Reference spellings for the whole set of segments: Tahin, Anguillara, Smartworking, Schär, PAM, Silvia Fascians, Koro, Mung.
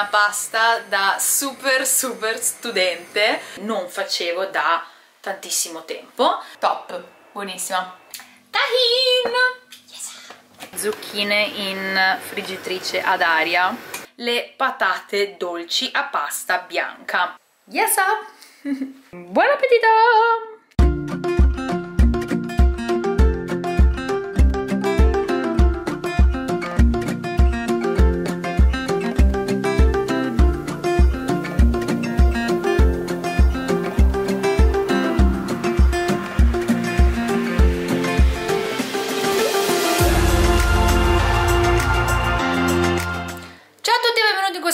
una pasta da super studente, non facevo da tantissimo tempo. Top, buonissima. Tahin! Yes! Zucchine in friggitrice ad aria, le patate dolci a pasta bianca. Yes! Buon appetito!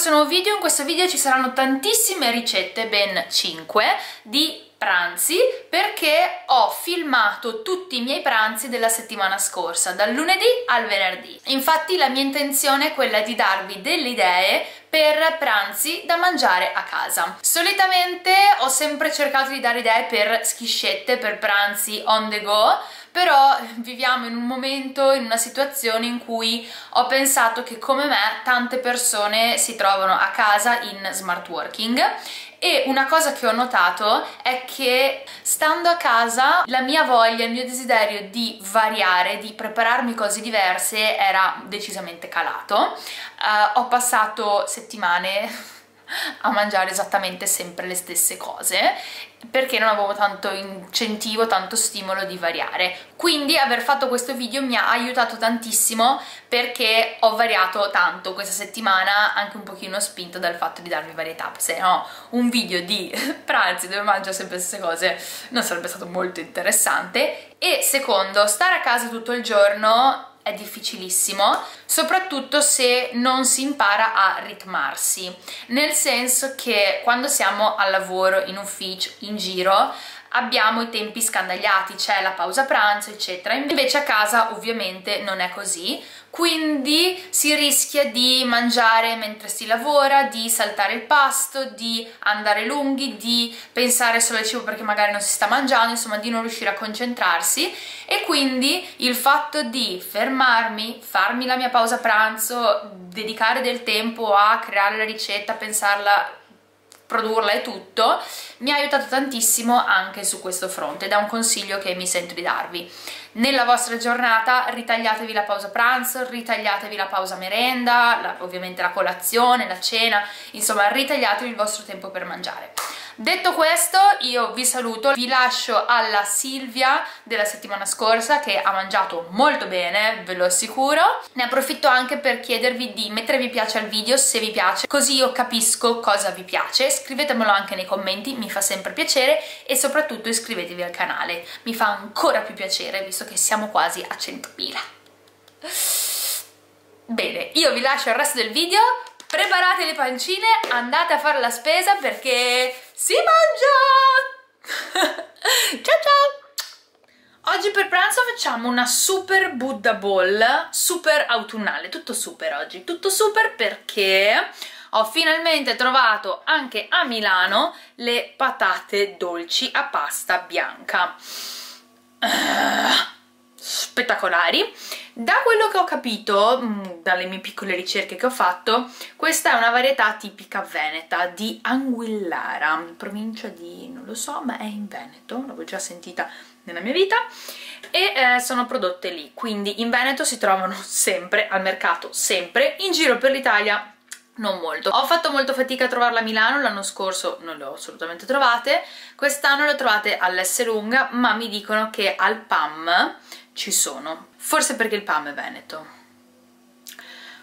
Nuovo video. In questo video ci saranno tantissime ricette, ben 5 di pranzi, perché ho filmato tutti i miei pranzi della settimana scorsa, dal lunedì al venerdì. Infatti la mia intenzione è quella di darvi delle idee per pranzi da mangiare a casa. Solitamente ho sempre cercato di dare idee per schiscette, per pranzi on the go, però viviamo in un momento, in una situazione in cui ho pensato che come me tante persone si trovano a casa in smart working, e una cosa che ho notato è che stando a casa la mia voglia, il mio desiderio di variare, di prepararmi cose diverse era decisamente calato. Ho passato settimane a mangiare esattamente sempre le stesse cose perché non avevo tanto incentivo, tanto stimolo di variare. Quindi aver fatto questo video mi ha aiutato tantissimo, perché ho variato tanto questa settimana, anche un pochino spinta dal fatto di darvi varietà, se no un video di pranzi dove mangio sempre le stesse cose non sarebbe stato molto interessante. E secondo, stare a casa tutto il giorno è difficilissimo, soprattutto se non si impara a ritmarsi, nel senso che quando siamo al lavoro, in ufficio, in giro, abbiamo i tempi scandagliati, c'è la pausa pranzo eccetera. Invece a casa ovviamente non è così, quindi si rischia di mangiare mentre si lavora, di saltare il pasto, di andare lunghi, di pensare solo al cibo perché magari non si sta mangiando, insomma di non riuscire a concentrarsi. E quindi il fatto di fermarmi, farmi la mia pausa pranzo, dedicare del tempo a creare la ricetta, pensarla, produrla e tutto, mi ha aiutato tantissimo anche su questo fronte, ed è un consiglio che mi sento di darvi. Nella vostra giornata ritagliatevi la pausa pranzo, ritagliatevi la pausa merenda, ovviamente la colazione, la cena, insomma ritagliatevi il vostro tempo per mangiare. Detto questo, io vi saluto, vi lascio alla Silvia della settimana scorsa che ha mangiato molto bene, ve lo assicuro. Ne approfitto anche per chiedervi di mettere mi piace al video se vi piace, così io capisco cosa vi piace. Scrivetemelo anche nei commenti, mi fa sempre piacere, e soprattutto iscrivetevi al canale, mi fa ancora più piacere visto che siamo quasi a 100.000. Bene, io vi lascio il resto del video, preparate le pancine, andate a fare la spesa perché si mangia! Ciao ciao! Oggi per pranzo facciamo una super Buddha bowl, super autunnale, tutto super oggi, tutto super perché ho finalmente trovato anche a Milano le patate dolci a pasta bianca. Spettacolari. Da quello che ho capito, dalle mie piccole ricerche che ho fatto, questa è una varietà tipica veneta di Anguillara, provincia di non lo so, ma è in Veneto, l'avevo già sentita nella mia vita, e sono prodotte lì, quindi in Veneto si trovano sempre, al mercato sempre, in giro per l'Italia non molto. Ho fatto molto fatica a trovarla a Milano, l'anno scorso non le ho assolutamente trovate, quest'anno le ho trovate all'Esselunga, ma mi dicono che al PAM ci sono, forse perché il PAM è veneto.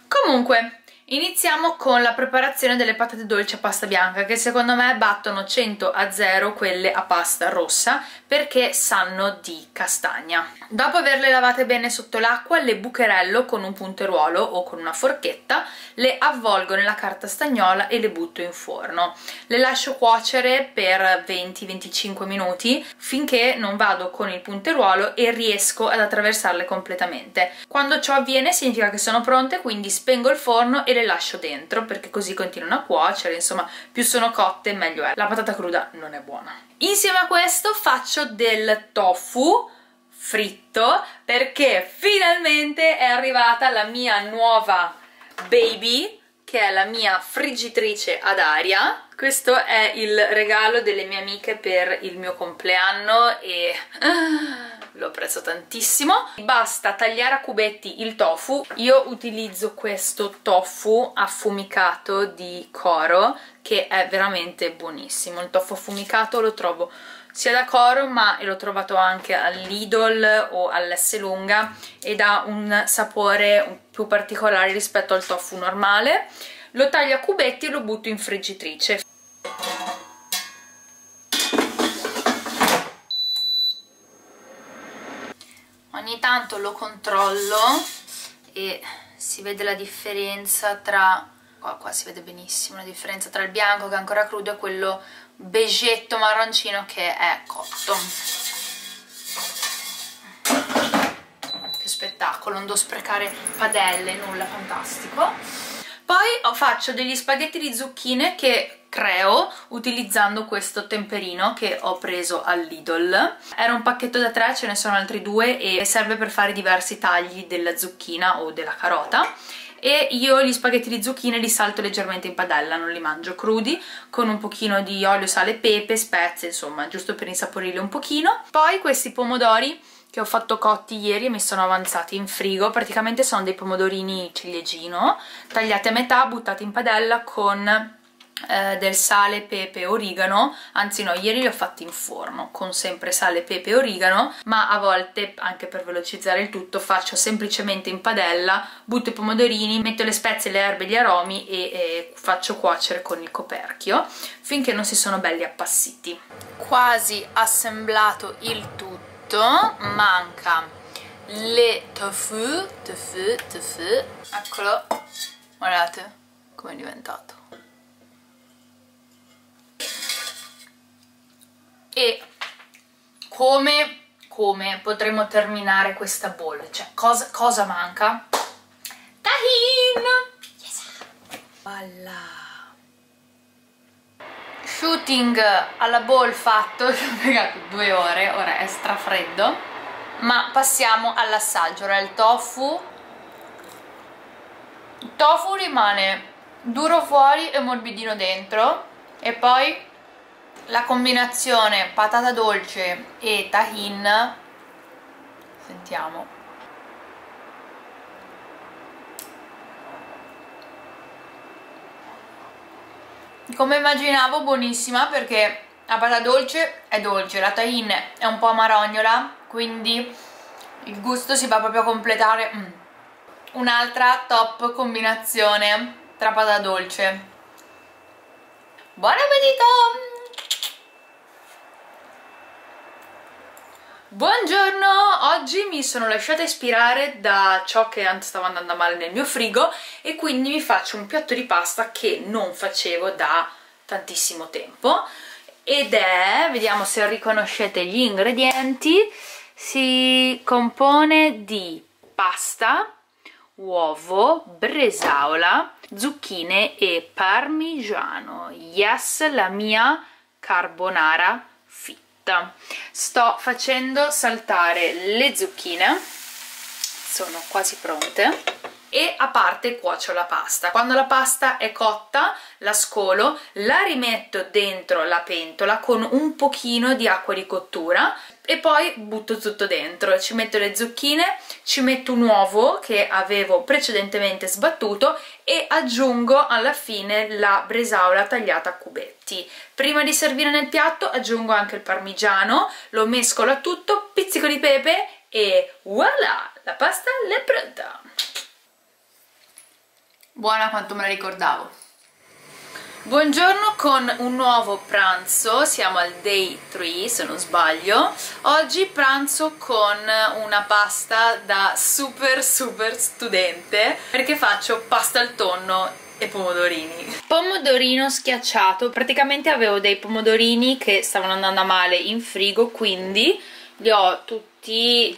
Comunque, iniziamo con la preparazione delle patate dolci a pasta bianca, che secondo me battono 100 a 0 quelle a pasta rossa perché sanno di castagna. Dopo averle lavate bene sotto l'acqua, le bucherello con un punteruolo o con una forchetta, le avvolgo nella carta stagnola e le butto in forno. Le lascio cuocere per 20-25 minuti finché non vado con il punteruolo e riesco ad attraversarle completamente. Quando ciò avviene significa che sono pronte, quindi spengo il forno e le lascio dentro perché così continuano a cuocere, insomma più sono cotte meglio è. La patata cruda non è buona. Insieme a questo faccio del tofu fritto perché finalmente è arrivata la mia nuova baby che è la mia friggitrice ad aria. Questo è il regalo delle mie amiche per il mio compleanno e lo apprezzo tantissimo. Basta tagliare a cubetti il tofu. Io utilizzo questo tofu affumicato di Koro, che è veramente buonissimo. Il tofu affumicato lo trovo sia da Koro, ma l'ho trovato anche all'Idol o all'Esselunga, ed ha un sapore più particolare rispetto al tofu normale. Lo taglio a cubetti e lo butto in friggitrice. Ogni tanto lo controllo e si vede la differenza tra... Qua si vede benissimo la differenza tra il bianco, che è ancora crudo, e quello beigetto marroncino che è cotto. Che spettacolo, non devo sprecare padelle, nulla, fantastico. Poi faccio degli spaghetti di zucchine che creo utilizzando questo temperino che ho preso all'Idol. Era un pacchetto da 3, ce ne sono altri 2 e serve per fare diversi tagli della zucchina o della carota. E io gli spaghetti di zucchine li salto leggermente in padella, non li mangio crudi, con un pochino di olio, sale, pepe, spezie, insomma, giusto per insaporirli un pochino. Poi questi pomodori che ho fatto cotti ieri e mi sono avanzati in frigo, praticamente sono dei pomodorini ciliegino, tagliati a metà, buttati in padella con del sale, pepe, origano. Anzi no, ieri li ho fatti in forno con sempre sale, pepe e origano, ma a volte, anche per velocizzare il tutto, faccio semplicemente in padella, butto i pomodorini, metto le spezie, le erbe, gli aromi e faccio cuocere con il coperchio finché non si sono belli appassiti. Quasi assemblato il tutto, manca le tofu, eccolo, guardate com'è diventato, e come potremo terminare questa bowl, cioè cosa manca? Tahin! Yes! Voilà! Shooting alla bowl fatto, ci ho piegato 2 ore, ora è strafreddo, ma passiamo all'assaggio. Ora il tofu rimane duro fuori e morbidino dentro, e poi la combinazione patata dolce e tahin, sentiamo, come immaginavo buonissima, perché la patata dolce è dolce, la tahin è un po' amarognola, quindi il gusto si va proprio a completare. Un'altra top combinazione tra patata dolce. Buon appetito! Buongiorno! Oggi mi sono lasciata ispirare da ciò che stava andando male nel mio frigo e quindi mi faccio un piatto di pasta che non facevo da tantissimo tempo ed è, vediamo se riconoscete gli ingredienti, si compone di pasta, uovo, bresaola, zucchine e parmigiano. Yes, la mia carbonara fitta. Sto facendo saltare le zucchine, sono quasi pronte, e a parte cuocio la pasta. Quando la pasta è cotta la scolo, la rimetto dentro la pentola con un pochino di acqua di cottura e poi butto tutto dentro. Ci metto le zucchine, ci metto un uovo che avevo precedentemente sbattuto e aggiungo alla fine la bresaola tagliata a cubetti. Prima di servire nel piatto aggiungo anche il parmigiano, lo mescolo a tutto, pizzico di pepe e voilà! La pasta è pronta! Buona quanto me la ricordavo. Buongiorno con un nuovo pranzo, siamo al day 3 se non sbaglio. Oggi pranzo con una pasta da super studente, perché faccio pasta al tonno e pomodorini. Pomodorino schiacciato, praticamente avevo dei pomodorini che stavano andando a male in frigo, quindi li ho tutti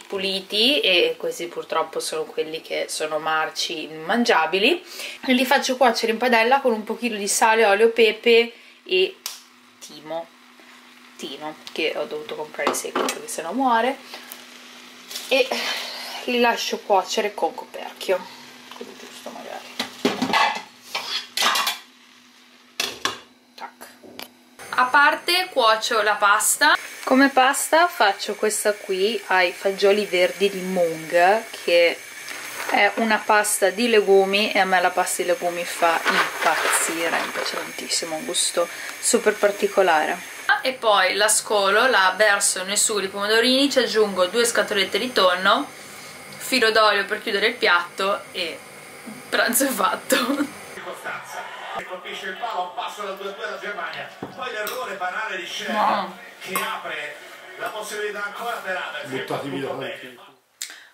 puliti e questi purtroppo sono quelli che sono marci, immangiabili. Li faccio cuocere in padella con un pochino di sale, olio, pepe e timo che ho dovuto comprare secco perché sennò muore, e li lascio cuocere con coperchio, quello giusto magari. A parte cuocio la pasta. Come pasta faccio questa qui ai fagioli verdi di Mung, che è una pasta di legumi e a me la pasta di legumi fa impazzire, mi piace tantissimo, un gusto super particolare. E poi la scolo, la verso nel sugo di pomodorini, ci aggiungo 2 scatolette di tonno, filo d'olio per chiudere il piatto e pranzo è fatto. Colpisce il palo, un passo da 2-2 alla Germania, poi l'errore banale di Schär, no, che apre la possibilità ancora per Adel.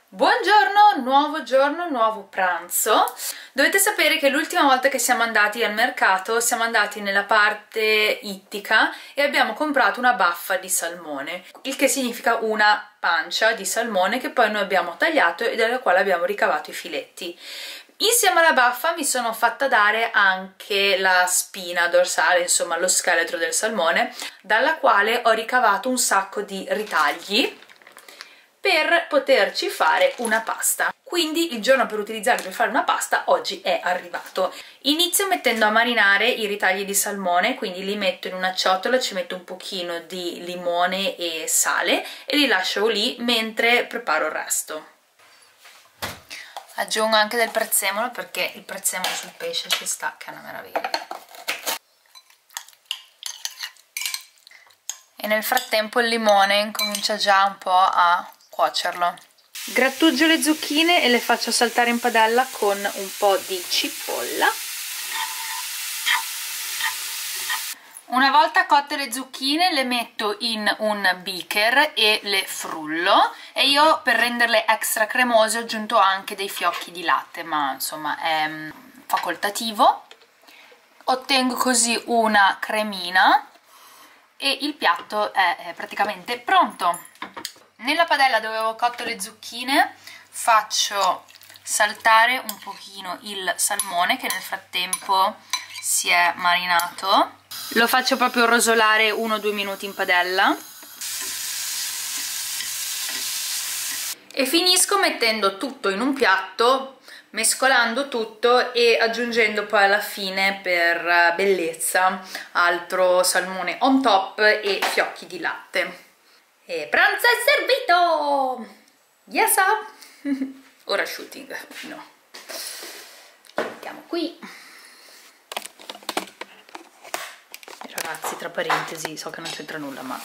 Buongiorno, nuovo giorno, nuovo pranzo. Dovete sapere che l'ultima volta che siamo andati al mercato siamo andati nella parte ittica e abbiamo comprato una baffa di salmone, il che significa una pancia di salmone che poi noi abbiamo tagliato e dalla quale abbiamo ricavato i filetti. Insieme alla baffa mi sono fatta dare anche la spina dorsale, insomma lo scheletro del salmone, dalla quale ho ricavato un sacco di ritagli per poterci fare una pasta. Quindi il giorno per utilizzarlo per fare una pasta oggi è arrivato. Inizio mettendo a marinare i ritagli di salmone, quindi li metto in una ciotola, ci metto un pochino di limone e sale e li lascio lì mentre preparo il resto. Aggiungo anche del prezzemolo, perché il prezzemolo sul pesce ci sta, che è una meraviglia. E nel frattempo il limone incomincia già un po' a cuocerlo. Grattugio le zucchine e le faccio saltare in padella con un po' di cipolla. Una volta cotte le zucchine le metto in un beaker e le frullo, e io per renderle extra cremose ho aggiunto anche dei fiocchi di latte, ma insomma è facoltativo. Ottengo così una cremina e il piatto è praticamente pronto. Nella padella dove avevo cotto le zucchine faccio saltare un pochino il salmone, che nel frattempo si è marinato. Lo faccio proprio rosolare 1-2 minuti in padella. E finisco mettendo tutto in un piatto, mescolando tutto e aggiungendo poi alla fine, per bellezza, altro salmone on top e fiocchi di latte. E pranzo è servito! Yes! Ora shooting, no. Mettiamo qui. Ragazzi, tra parentesi, so che non c'entra nulla, ma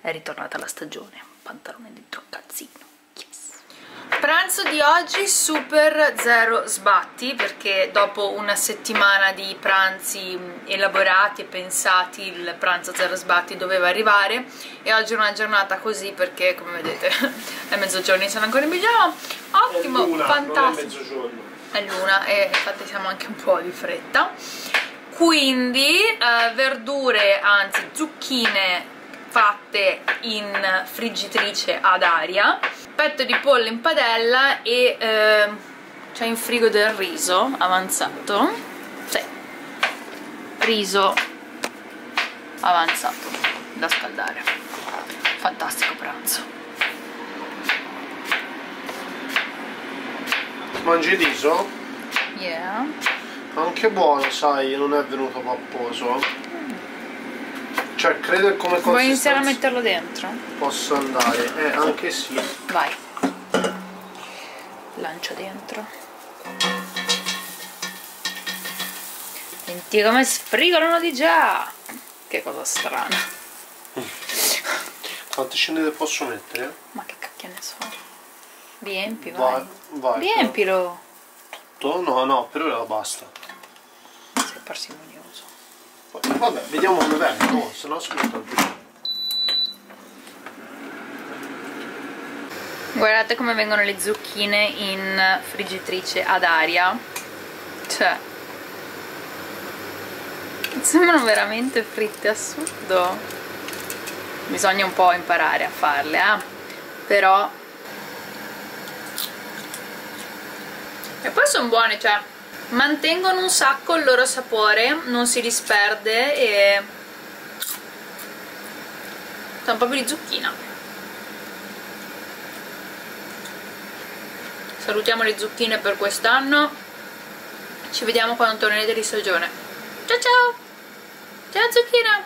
è ritornata la stagione. Pantalone dentro calzino. Yes. Pranzo di oggi super zero sbatti, perché dopo una settimana di pranzi elaborati e pensati il pranzo zero sbatti doveva arrivare, e oggi è una giornata così perché, come vedete, è mezzogiorno, sono ancora in pigiama. Ottimo, è luna, fantastico. Non è luna, e infatti siamo anche un po' di fretta. Quindi verdure, anzi zucchine fatte in friggitrice ad aria, petto di pollo in padella e c'è in frigo del riso avanzato, sì, riso avanzato da scaldare. Fantastico pranzo. Mangi riso? Yeah. Anche buono, sai, non è venuto papposo. Cioè, credo come consistenza. Vuoi iniziare a metterlo dentro? Posso andare, anche sì. Vai. Lancio dentro. Senti come sfrigolano di già! Che cosa strana. Quante scendete posso mettere? Ma che cacchio ne so. Riempi, vai. Vai. Riempilo. Tutto? No, no, per ora basta. Sei parsimonioso. Vabbè, vediamo come vengono, se no scusa. Guardate come vengono le zucchine in friggitrice ad aria. Cioè, sembrano veramente fritte, assurdo. Bisogna un po' imparare a farle, però. E poi sono buone, cioè mantengono un sacco il loro sapore, non si disperde, e sono proprio di zucchina. Salutiamo le zucchine per quest'anno, ci vediamo quando tornerete di stagione. Ciao ciao, ciao zucchina.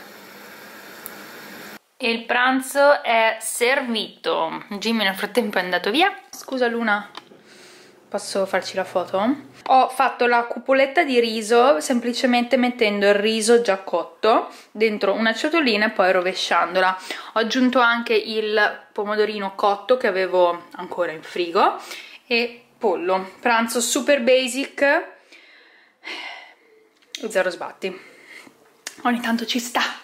e il pranzo è servito. Jimmy nel frattempo è andato via. Scusa Luna, posso farci la foto? Ho fatto la cupoletta di riso semplicemente mettendo il riso già cotto dentro una ciotolina e poi rovesciandola. Ho aggiunto anche il pomodorino cotto che avevo ancora in frigo e pollo. Pranzo super basic, zero sbatti. Ogni tanto ci sta.